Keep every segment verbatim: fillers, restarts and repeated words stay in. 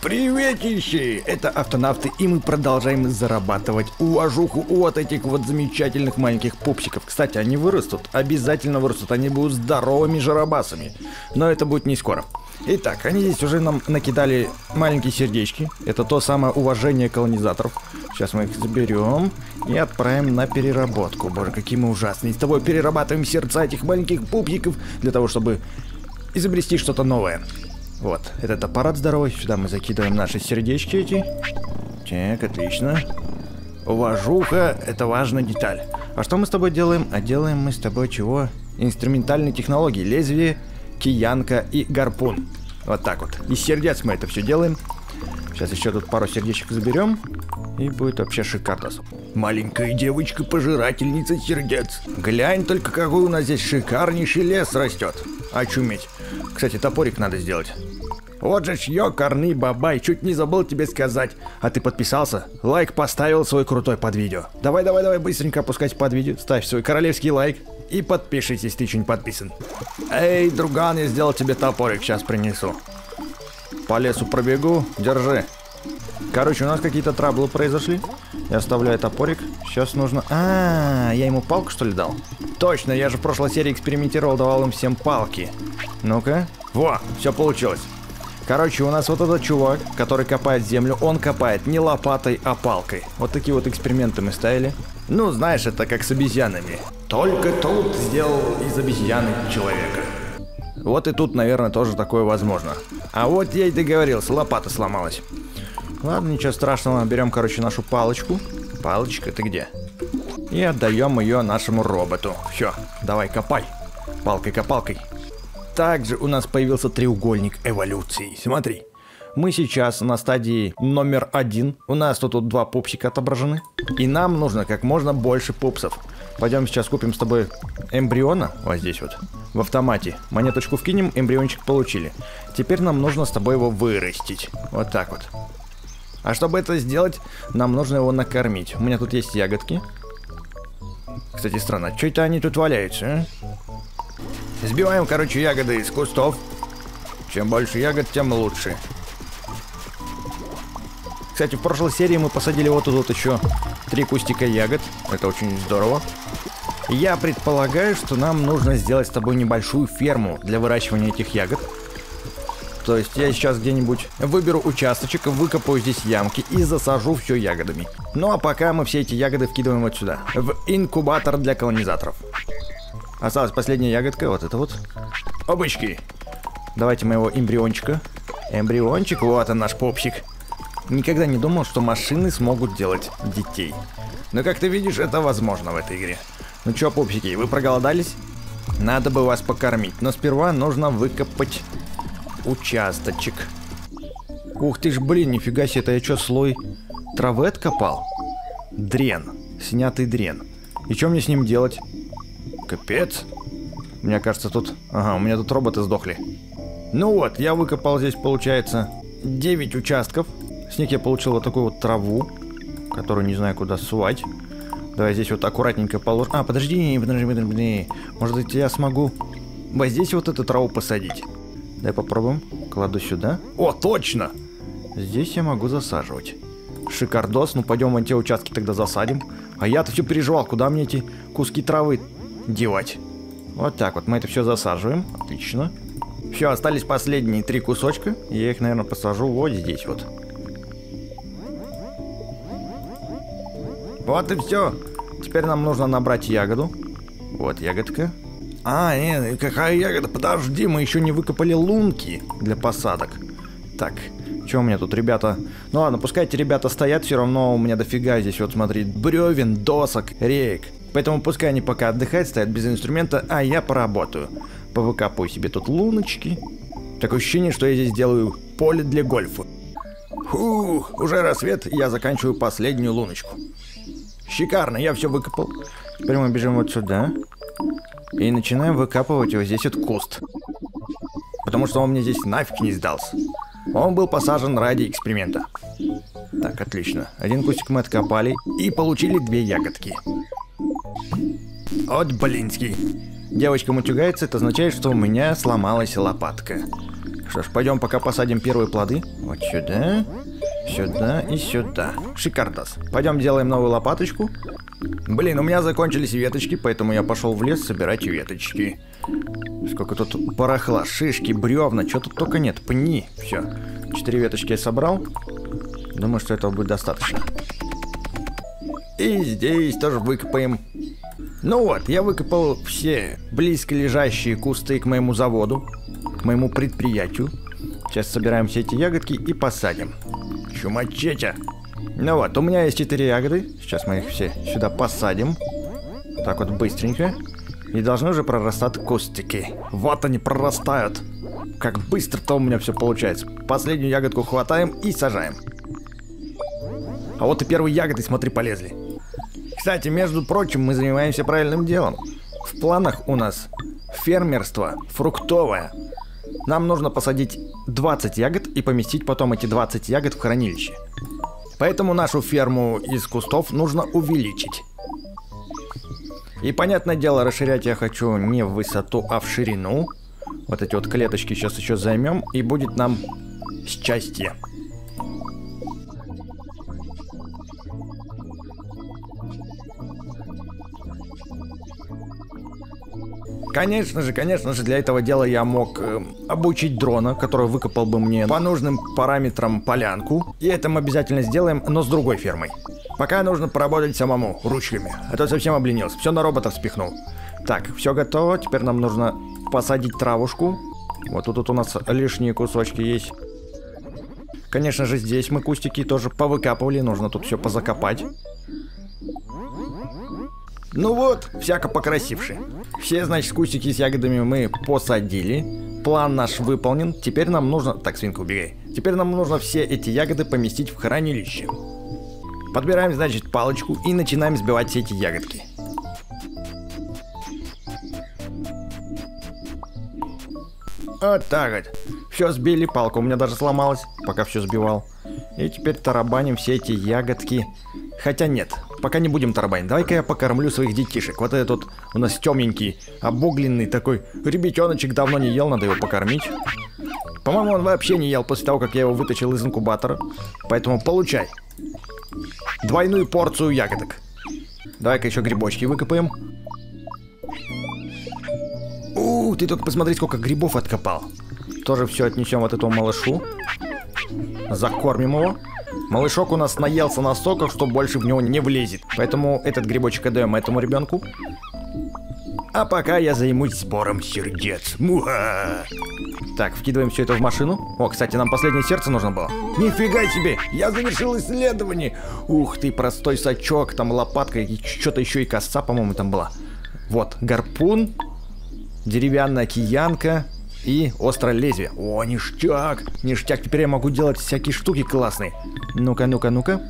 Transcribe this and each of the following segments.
Приветищи! Это Автонавты, и мы продолжаем зарабатывать уважуху от этих вот замечательных маленьких пупсиков. Кстати, они вырастут, обязательно вырастут, они будут здоровыми жарабасами. Но это будет не скоро. Итак, они здесь уже нам накидали маленькие сердечки. Это то самое уважение колонизаторов. Сейчас мы их заберем и отправим на переработку. Боже, какие мы ужасные. С тобой перерабатываем сердца этих маленьких пупсиков для того, чтобы изобрести что-то новое. Вот, этот аппарат здоровый, сюда мы закидываем наши сердечки эти. Так, отлично. Уважуха, это важная деталь. А что мы с тобой делаем? А делаем мы с тобой чего? Инструментальные технологии, лезвие, киянка и гарпун. Вот так вот. Из сердец мы это все делаем. Сейчас еще тут пару сердечек заберем. И будет вообще шикарно. Маленькая девочка-пожирательница сердец. Глянь только, какой у нас здесь шикарнейший лес растет. Очуметь. Кстати, топорик надо сделать. Вот же ж, ёкарный бабай, чуть не забыл тебе сказать. А ты подписался? Лайк поставил свой крутой под видео. Давай-давай-давай, быстренько опускайся под видео. Ставь свой королевский лайк и подпишись, если ты еще не подписан. Эй, друган, я сделал тебе топорик, сейчас принесу. По лесу пробегу, держи. Короче, у нас какие-то траблы произошли. Я оставляю топорик. Сейчас нужно... А, -а, а, я ему палку, что ли, дал? Точно, я же в прошлой серии экспериментировал, давал им всем палки. Ну-ка. Во, все получилось. Короче, у нас вот этот чувак, который копает землю, он копает не лопатой, а палкой. Вот такие вот эксперименты мы ставили. Ну, знаешь, это как с обезьянами. Только тут сделал из обезьяны человека. Вот и тут, наверное, тоже такое возможно. А вот я и договорился, лопата сломалась. Ладно, ничего страшного, берем, короче, нашу палочку. Палочка, ты где? И отдаем ее нашему роботу. Все, давай копай. Палкой-копалкой. Также у нас появился треугольник эволюции. Смотри, мы сейчас на стадии номер один. У нас тут, тут два пупсика отображены. И нам нужно как можно больше пупсов. Пойдем сейчас купим с тобой эмбриона. Вот здесь вот. В автомате. Монеточку вкинем, эмбриончик получили. Теперь нам нужно с тобой его вырастить. Вот так вот. А чтобы это сделать, нам нужно его накормить. У меня тут есть ягодки. Кстати, странно, что это они тут валяются, а? Сбиваем, короче, ягоды из кустов. Чем больше ягод, тем лучше. Кстати, в прошлой серии мы посадили вот тут вот еще три кустика ягод. Это очень здорово. Я предполагаю, что нам нужно сделать с тобой небольшую ферму для выращивания этих ягод. То есть я сейчас где-нибудь выберу участочек, выкопаю здесь ямки и засажу все ягодами. Ну а пока мы все эти ягоды вкидываем вот сюда, в инкубатор для колонизаторов. Осталась последняя ягодка, вот это вот. Обычки. Давайте моего эмбриончика. Эмбриончик, вот он наш пупсик. Никогда не думал, что машины смогут делать детей. Но как ты видишь, это возможно в этой игре. Ну чё, пупсики, вы проголодались? Надо бы вас покормить, но сперва нужно выкопать... участочек. Ух ты ж, блин, нифига себе, это я что, слой травы откопал? Дрен. Снятый дрен. И что мне с ним делать? Капец. Мне кажется, тут... Ага, у меня тут роботы сдохли. Ну вот, я выкопал здесь, получается, девять участков. С них я получил вот такую вот траву, которую не знаю, куда сувать. Давай здесь вот аккуратненько положим. А, подожди, подожди, подожди. Может быть, я смогу вот здесь вот эту траву посадить. Дай попробуем. Кладу сюда. О, точно! Здесь я могу засаживать. Шикардос. Ну, пойдем вон те участки тогда засадим. А я-то все переживал, куда мне эти куски травы девать. Вот так вот. Мы это все засаживаем. Отлично. Все, остались последние три кусочка. Я их, наверное, посажу вот здесь вот. Вот и все. Теперь нам нужно набрать ягоду. Вот ягодка. А, нет, какая ягода? Подожди, мы еще не выкопали лунки для посадок. Так, что у меня тут, ребята? Ну ладно, пускай эти ребята стоят, все равно у меня дофига здесь, вот смотри, бревен, досок, реек. Поэтому пускай они пока отдыхают, стоят без инструмента, а я поработаю. Повыкапываю себе тут луночки. Такое ощущение, что я здесь делаю поле для гольфа. Фух, уже рассвет, и я заканчиваю последнюю луночку. Шикарно, я все выкопал. Теперь мы бежим вот сюда. И начинаем выкапывать его здесь вот куст. Потому что он мне здесь нафиг не сдался. Он был посажен ради эксперимента. Так, отлично. Один кустик мы откопали и получили две ягодки. От блинский. Девочка мутюгается, это означает, что у меня сломалась лопатка. Что ж, пойдем пока посадим первые плоды. Вот сюда, сюда и сюда. Шикардос. Пойдем делаем новую лопаточку. Блин, у меня закончились веточки, поэтому я пошел в лес собирать веточки. Сколько тут барахла, шишки, бревна, что тут только нет, пни. Все, четыре веточки я собрал. Думаю, что этого будет достаточно. И здесь тоже выкопаем. Ну вот, я выкопал все близко лежащие кусты к моему заводу, к моему предприятию. Сейчас собираем все эти ягодки и посадим. Чумачеча. Ну вот, у меня есть четыре ягоды. Сейчас мы их все сюда посадим. Так вот быстренько. И должны уже прорастать кустики. Вот они прорастают. Как быстро-то у меня все получается. Последнюю ягодку хватаем и сажаем. А вот и первые ягоды, смотри, полезли. Кстати, между прочим, мы занимаемся правильным делом. В планах у нас фермерство фруктовое. Нам нужно посадить двадцать ягод и поместить потом эти двадцать ягод в хранилище. Поэтому нашу ферму из кустов нужно увеличить. И, понятное дело, расширять я хочу не в высоту, а в ширину. Вот эти вот клеточки сейчас еще займем, и будет нам счастье. Конечно же, конечно же, для этого дела я мог э, обучить дрона, который выкопал бы мне по нужным параметрам полянку. И это мы обязательно сделаем, но с другой фермой. Пока нужно поработать самому, ручками. А то совсем обленился, все на роботов спихнул. Так, все готово, теперь нам нужно посадить травушку. Вот тут, тут у нас лишние кусочки есть. Конечно же, здесь мы кустики тоже повыкапывали, нужно тут все позакопать. Ну вот, всяко покрасивши. Все, значит, кустики с ягодами мы посадили. План наш выполнен. Теперь нам нужно... Так, свинка, убегай. Теперь нам нужно все эти ягоды поместить в хранилище. Подбираем, значит, палочку и начинаем сбивать все эти ягодки. Вот так вот. Все, сбили, палку у меня даже сломалась, пока все сбивал. И теперь тарабаним все эти ягодки. Хотя нет, пока не будем тарабанить. Давай-ка я покормлю своих детишек. Вот этот вот у нас темненький, обугленный такой ребятеночек, давно не ел, надо его покормить. По-моему, он вообще не ел после того, как я его вытащил из инкубатора. Поэтому получай двойную порцию ягодок. Давай-ка еще грибочки выкопаем. У, ты только посмотри, сколько грибов откопал. Тоже все отнесем вот этому малышу. Закормим его. Малышок у нас наелся настолько, что больше в него не влезет. Поэтому этот грибочек отдаем этому ребенку. А пока я займусь сбором сердец. Муха! Так, вкидываем все это в машину. О, кстати, нам последнее сердце нужно было. Нифига себе! Я завершил исследование! Ух ты, простой сачок, там лопатка и что-то еще и коса, по-моему, там была. Вот, гарпун, деревянная киянка и острое лезвие. О, ништяк! Ништяк, теперь я могу делать всякие штуки классные. Ну-ка, ну-ка, ну-ка.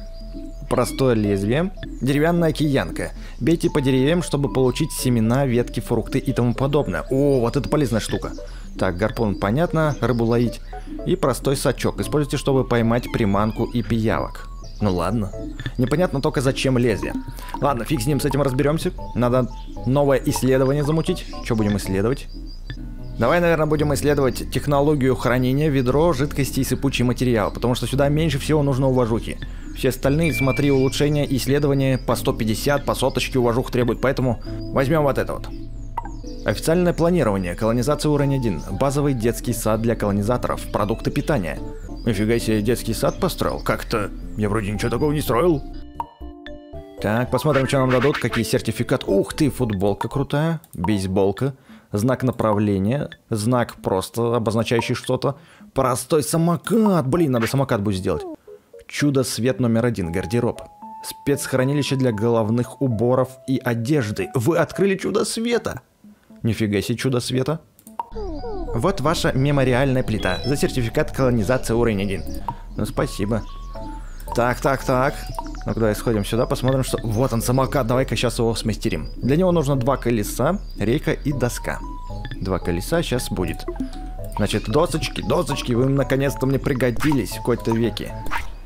Простое лезвие. Деревянная киянка. Бейте по деревьям, чтобы получить семена, ветки, фрукты и тому подобное. О, вот это полезная штука. Так, гарпун, понятно, рыбу ловить. И простой сачок. Используйте, чтобы поймать приманку и пиявок. Ну ладно. Непонятно только зачем лезвие. Ладно, фиг с ним, с этим разберемся. Надо новое исследование замутить. Что будем исследовать? Давай, наверное, будем исследовать технологию хранения, ведро, жидкости и сыпучий материал, потому что сюда меньше всего нужно уважухи. Все остальные, смотри, улучшения, исследования по сто пятьдесят, по соточке уважух требуют, поэтому возьмем вот это вот. Официальное планирование, колонизация уровень один, базовый детский сад для колонизаторов, продукты питания. Нифига себе, детский сад построил? Как-то я вроде ничего такого не строил. Так, посмотрим, что нам дадут, какие сертификаты. Ух ты, футболка крутая, бейсболка. Знак направления, знак просто, обозначающий что-то. Простой самокат, блин, надо самокат будет сделать. Чудо-свет номер один, гардероб. Спецхранилище для головных уборов и одежды. Вы открыли чудо-света. Нифига себе, чудо-света. Вот ваша мемориальная плита за сертификат колонизации уровень один. Ну, спасибо. Так, так, так. Ну-ка, давай сходим сюда, посмотрим, что... Вот он, самокат, давай-ка сейчас его смастерим. Для него нужно два колеса, рейка и доска. Два колеса сейчас будет. Значит, досочки, досочки, вы наконец-то мне пригодились в какой-то веке.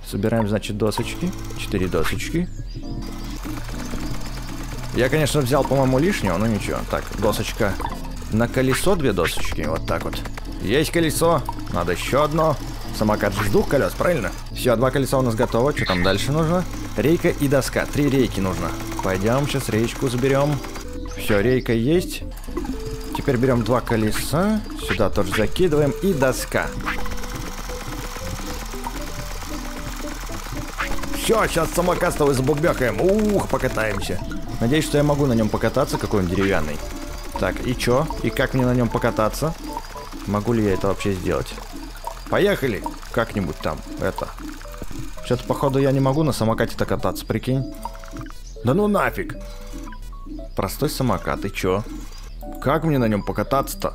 Собираем, значит, досочки. Четыре досочки. Я, конечно, взял, по-моему, лишнего, но ничего. Так, досочка на колесо, две досочки, вот так вот. Есть колесо, Надо еще одно. Самокат же с двух колес, правильно? Все, два колеса у нас готово. Что там дальше нужно? Рейка и доска. Три рейки нужно. Пойдем, сейчас речку заберем. Все, рейка есть. Теперь берем два колеса. Сюда тоже закидываем. И доска. Все, сейчас самокат с тобой забубякаем. Ух, покатаемся. Надеюсь, что я могу на нем покататься. Какой он деревянный. Так, и чё? И как мне на нем покататься? Могу ли я это вообще сделать? Поехали! Как-нибудь там, это. Что-то, походу, я не могу на самокате-то кататься, прикинь. Да ну нафиг! Простой самокат, и чё? Как мне на нем покататься-то?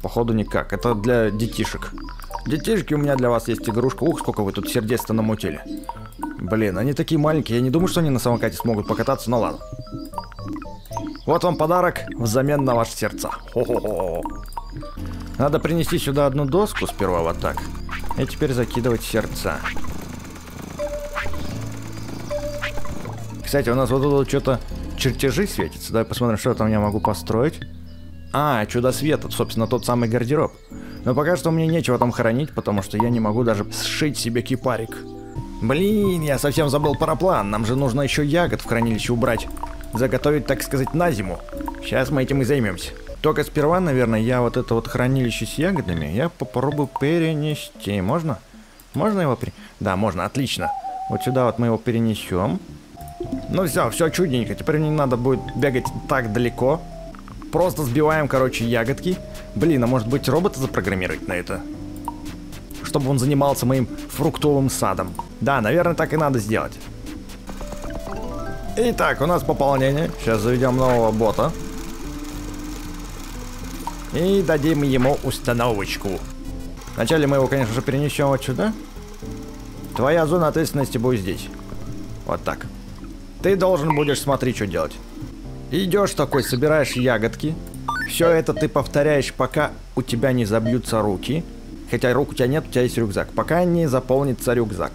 Походу, никак. Это для детишек. Детишки, у меня для вас есть игрушка. Ух, сколько вы тут сердец-то намутили. Блин, они такие маленькие. Я не думаю, что они на самокате смогут покататься, но ладно. Вот вам подарок взамен на ваши сердца. Хо-хо-хо. Надо принести сюда одну доску сперва вот так. И теперь закидывать сердца. Кстати, у нас вот тут что-то чертежи светятся. Давай посмотрим, что там я могу построить. А, чудо света. Собственно, тот самый гардероб. Но пока что мне нечего там хранить, потому что я не могу даже сшить себе кипарик. Блин, я совсем забыл параплан. Нам же нужно еще ягод в хранилище убрать. Заготовить, так сказать, на зиму. Сейчас мы этим и займемся. Только сперва, наверное, я вот это вот хранилище с ягодами, я попробую перенести. Можно? Можно его перенести? Да, можно, отлично. Вот сюда вот мы его перенесем. Ну все, все чудненько. Теперь мне не надо будет бегать так далеко. Просто сбиваем, короче, ягодки. Блин, а может быть робота запрограммировать на это? Чтобы он занимался моим фруктовым садом. Да, наверное, так и надо сделать. Итак, у нас пополнение. Сейчас заведем нового бота. И дадим ему установочку. Вначале мы его, конечно же, перенесем вот сюда. Твоя зона ответственности будет здесь. Вот так. Ты должен будешь смотреть, что делать. Идешь такой, собираешь ягодки. Все это ты повторяешь, пока у тебя не забьются руки. Хотя рук у тебя нет, у тебя есть рюкзак. Пока не заполнится рюкзак.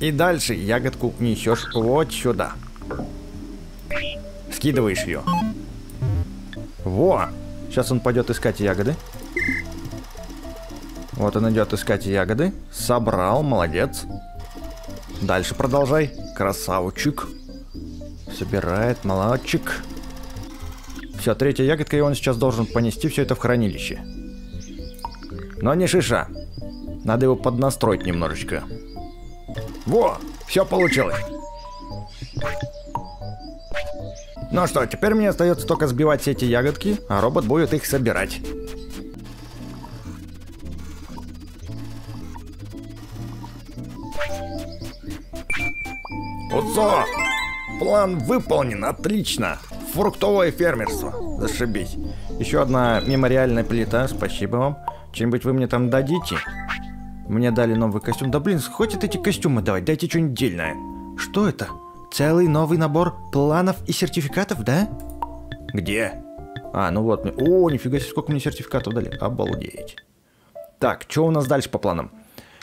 И дальше ягодку несешь вот сюда. Скидываешь ее. Во! Сейчас он пойдет искать ягоды. Вот он идет искать ягоды. Собрал, молодец. Дальше продолжай. Красавчик. Собирает, молодчик. Все, третья ягодка, и он сейчас должен понести все это в хранилище. Но не шиша. Надо его поднастроить немножечко. Во! Все получилось. Ну что, теперь мне остается только сбивать все эти ягодки, а робот будет их собирать. Уцо! План выполнен, отлично! Фруктовое фермерство, зашибись. Еще одна мемориальная плита, спасибо вам. Чем-нибудь вы мне там дадите? Мне дали новый костюм. Да блин, хватит эти костюмы давать, дайте что-нибудь дельное. Что это? Целый новый набор планов и сертификатов, да? Где? А, ну вот. О, нифига себе, сколько мне сертификатов дали. Обалдеть. Так, что у нас дальше по планам?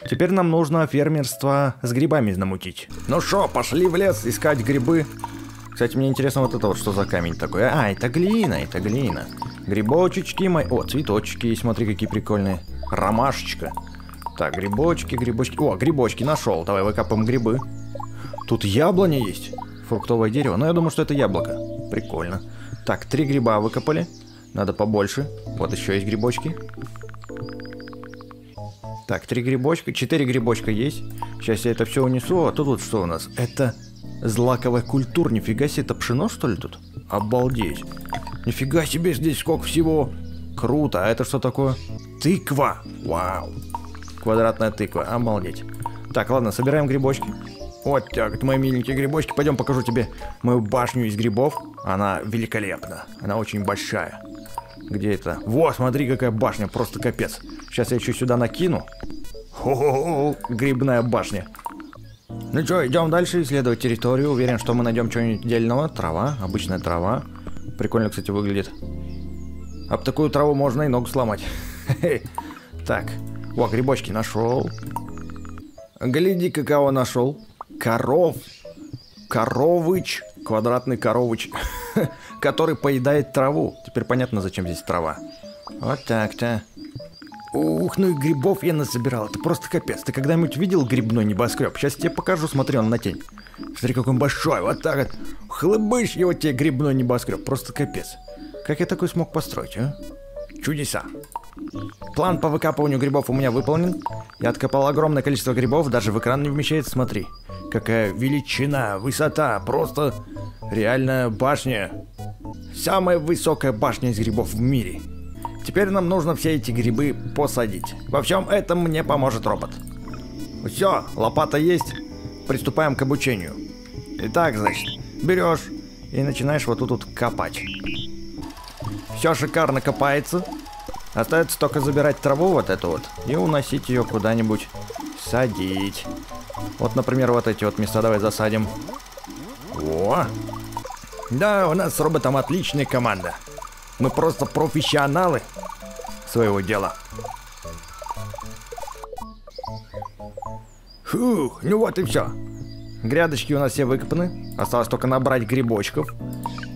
Теперь нам нужно фермерство с грибами намутить. Ну шо, пошли в лес искать грибы. Кстати, мне интересно вот это вот, что за камень такой. А, это глина, это глина. Грибочечки мои. О, цветочки, смотри, какие прикольные. Ромашечка. Так, грибочки, грибочки. О, грибочки нашел. Давай выкапаем грибы. Тут яблоня есть. Фруктовое дерево. Но я думаю, что это яблоко. Прикольно. Так, три гриба выкопали. Надо побольше. Вот еще есть грибочки. Так, три грибочка. Четыре грибочка есть. Сейчас я это все унесу. А тут вот что у нас? Это злаковая культура. Нифига себе, это пшено, что ли, тут? Обалдеть. Нифига себе, здесь сколько всего. Круто. А это что такое? Тыква. Вау. Квадратная тыква. Обалдеть. Так, ладно, собираем грибочки. Вот так, мои миленькие грибочки. Пойдем покажу тебе мою башню из грибов. Она великолепна. Она очень большая. Где это? Во, смотри, какая башня. Просто капец. Сейчас я еще сюда накину. Хо-хо-хо, грибная башня. Ну что, идем дальше исследовать территорию. Уверен, что мы найдем что-нибудь дельного. Трава, обычная трава. Прикольно, кстати, выглядит. Об такую траву можно и ногу сломать. Так. О, грибочки нашел. Гляди, какого нашел. Коров. Коровыч. Квадратный коровыч. Который поедает траву. Теперь понятно, зачем здесь трава. Вот так-то. Ух, ну и грибов я насобирал. Это просто капец. Ты когда-нибудь видел грибной небоскреб? Сейчас тебе покажу, смотри, он на тень. Смотри, какой он большой, вот так вот. Хлыбыш его тебе, грибной небоскреб. Просто капец. Как я такой смог построить, а? Чудеса. План по выкапыванию грибов у меня выполнен. Я откопал огромное количество грибов, даже в экран не вмещается, смотри. Какая величина, высота, просто реальная башня. Самая высокая башня из грибов в мире. Теперь нам нужно все эти грибы посадить. Во всем этом мне поможет робот. Все, лопата есть. Приступаем к обучению. Итак, значит, берешь и начинаешь вот тут вот копать. Все шикарно копается. Остается только забирать траву вот эту вот и уносить ее куда-нибудь садить. Вот, например, вот эти вот места давай засадим. О! Да, у нас с роботом отличная команда. Мы просто профессионалы своего дела. Фух, ну вот и все. Грядочки у нас все выкопаны. Осталось только набрать грибочков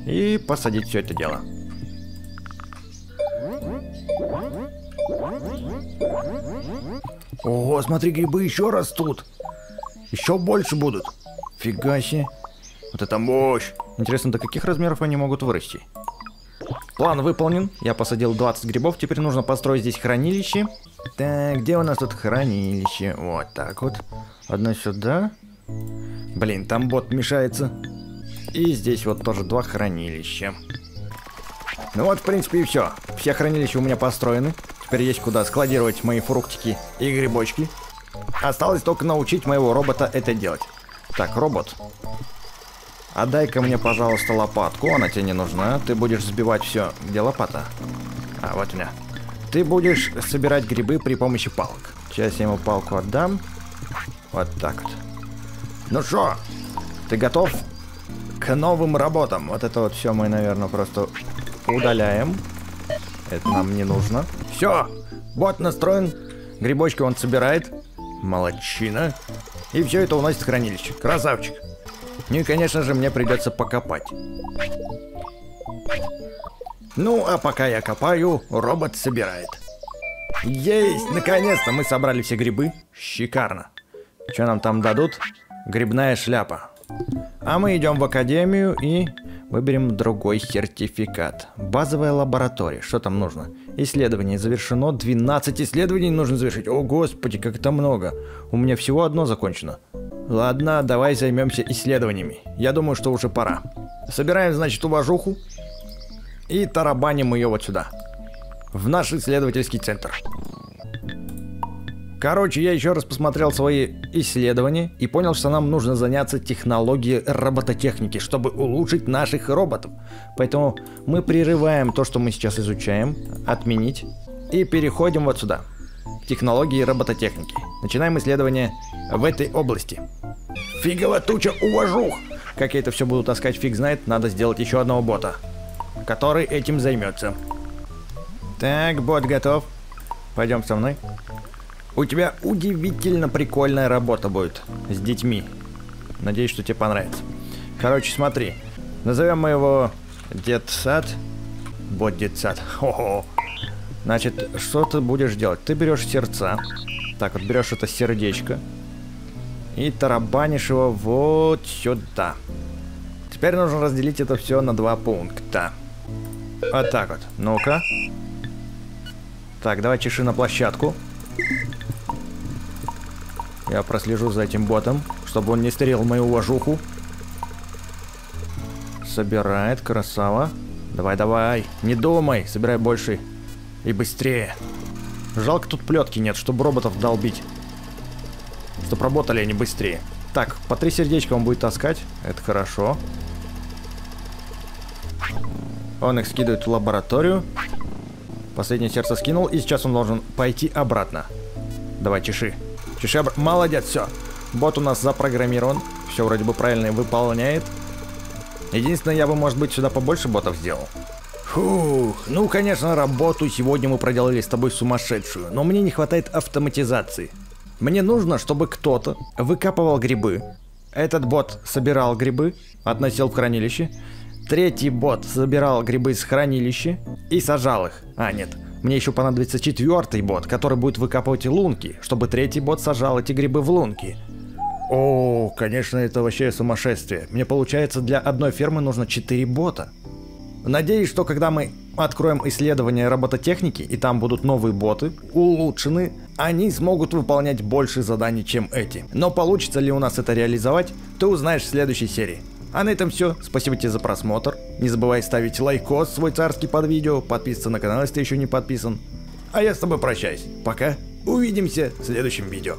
и посадить все это дело. Ого, смотри, грибы еще растут. Еще больше будут. Фига себе. Вот это мощь. Интересно, до каких размеров они могут вырасти? План выполнен. Я посадил двадцать грибов. Теперь нужно построить здесь хранилище. Так, где у нас тут хранилище? Вот так вот. Одно сюда. Блин, там бот мешается. И здесь вот тоже два хранилища. Ну вот, в принципе, и все. Все хранилища у меня построены. Теперь есть куда складировать мои фруктики и грибочки. Осталось только научить моего робота это делать. Так, робот, отдай-ка мне, пожалуйста, лопатку. Она тебе не нужна. Ты будешь сбивать все. Где лопата? А, вот у меня. Ты будешь собирать грибы при помощи палок. Сейчас я ему палку отдам. Вот так вот. Ну что, ты готов к новым работам? Вот это вот все мы, наверное, просто удаляем. Это нам не нужно. Все, вот настроен. Грибочки он собирает. Молодчина. И все это уносит в хранилище. Красавчик. Ну и, конечно же, мне придется покопать. Ну, а пока я копаю, робот собирает. Есть! Наконец-то мы собрали все грибы. Шикарно. Что нам там дадут? Грибная шляпа. А мы идем в академию и выберем другой сертификат. Базовая лаборатория. Что там нужно? Исследование завершено. двенадцать исследований нужно завершить. О, господи, как это много. У меня всего одно закончено. Ладно, давай займемся исследованиями. Я думаю, что уже пора. Собираем, значит, уважуху и тарабаним ее вот сюда, в наш исследовательский центр. Короче, я еще раз посмотрел свои исследования и понял, что нам нужно заняться технологией робототехники, чтобы улучшить наших роботов. Поэтому мы прерываем то, что мы сейчас изучаем, отменить, и переходим вот сюда. Технологии робототехники. Начинаем исследование в этой области. Фиговая туча уважух! Как я это все буду таскать, фиг знает. Надо сделать еще одного бота, который этим займется. Так, бот готов. Пойдем со мной. У тебя удивительно прикольная работа будет с детьми. Надеюсь, что тебе понравится. Короче, смотри. Назовем мы его детсад. Бот детсад. Хо-хо. Значит, что ты будешь делать? Ты берешь сердца. Так, вот берешь это сердечко. И тарабанишь его вот сюда. Теперь нужно разделить это все на два пункта. Вот так вот. Ну-ка. Так, давай чеши на площадку. Я прослежу за этим ботом, чтобы он не стерил мою уважуху. Собирает, красава. Давай, давай, не думай, собирай больше и быстрее. Жалко, тут плетки нет, чтобы роботов долбить. Чтоб работали они быстрее. Так, по три сердечка он будет таскать, это хорошо. Он их скидывает в лабораторию. Последнее сердце скинул, и сейчас он должен пойти обратно. Давай, чеши. Чеши обратно. Молодец, все. Бот у нас запрограммирован. Все вроде бы правильно выполняет. Единственное, я бы, может быть, сюда побольше ботов сделал. Фух. Ну, конечно, работу сегодня мы проделали с тобой сумасшедшую. Но мне не хватает автоматизации. Мне нужно, чтобы кто-то выкапывал грибы. Этот бот собирал грибы, относил в хранилище. Третий бот собирал грибы из хранилища и сажал их. А, нет. Мне еще понадобится четвертый бот, который будет выкапывать лунки, чтобы третий бот сажал эти грибы в лунки. О, конечно, это вообще сумасшествие. Мне получается, для одной фермы нужно четыре бота. Надеюсь, что когда мы откроем исследование робототехники, и там будут новые боты, улучшены, они смогут выполнять больше заданий, чем эти. Но получится ли у нас это реализовать, ты узнаешь в следующей серии. А на этом все. Спасибо тебе за просмотр. Не забывай ставить лайкос свой царский под видео, подписываться на канал, если ты еще не подписан. А я с тобой прощаюсь. Пока. Увидимся в следующем видео.